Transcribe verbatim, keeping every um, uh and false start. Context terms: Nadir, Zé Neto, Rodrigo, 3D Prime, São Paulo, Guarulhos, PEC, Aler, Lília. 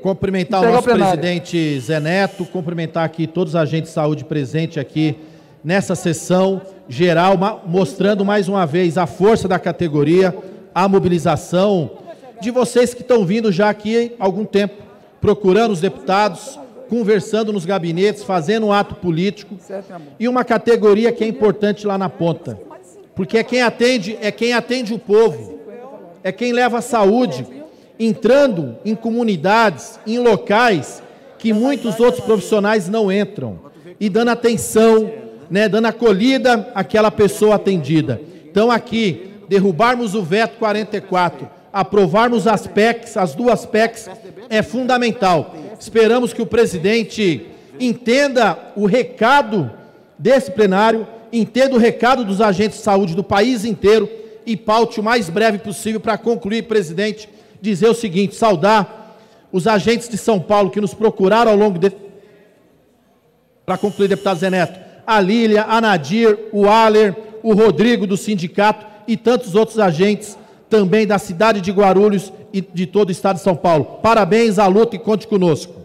Cumprimentar o nosso presidente Zé Neto, cumprimentar aqui todos os agentes de saúde presentes aqui nessa sessão geral, mostrando mais uma vez a força da categoria, a mobilização de vocês que estão vindo já aqui há algum tempo, procurando os deputados, conversando nos gabinetes, fazendo um ato político, e uma categoria que é importante lá na ponta, porque é quem atende, é quem atende o povo, é quem leva a saúde, entrando em comunidades, em locais que muitos outros profissionais não entram, e dando atenção, né, dando acolhida àquela pessoa atendida. Então aqui, derrubarmos o veto quarenta e quatro, aprovarmos as P E Cs, as duas P E Cs, é fundamental. Esperamos que o presidente entenda o recado desse plenário, entenda o recado dos agentes de saúde do país inteiro e paute o mais breve possível. Para concluir, presidente, dizer o seguinte, saudar os agentes de São Paulo que nos procuraram ao longo de... Para concluir, deputado Zé Neto, a Lília, a Nadir, o Aler, o Rodrigo do sindicato e tantos outros agentes também da cidade de Guarulhos e de todo o estado de São Paulo. Parabéns à luta e conte conosco.